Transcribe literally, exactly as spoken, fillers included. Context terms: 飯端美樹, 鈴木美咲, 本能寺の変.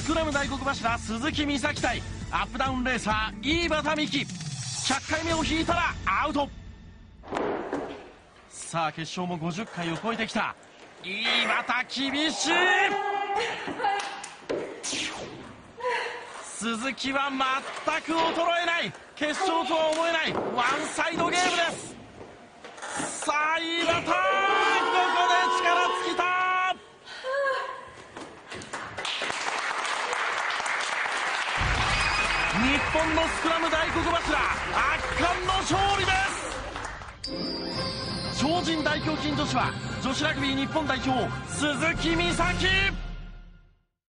スクラム大黒柱鈴木美咲対アップダウンレーサー飯端美樹、ひゃっかいめを引いたらアウト。さあ決勝もごじゅっかいを超えてきた。飯端厳しい。鈴木は全く衰えない、決勝とは思えないワンサイドゲームです。さあ飯端、ここで力尽きた。日本のスクラム大黒柱圧巻の勝利です。超人大胸筋女子は女子ラグビー日本代表鈴木美咲。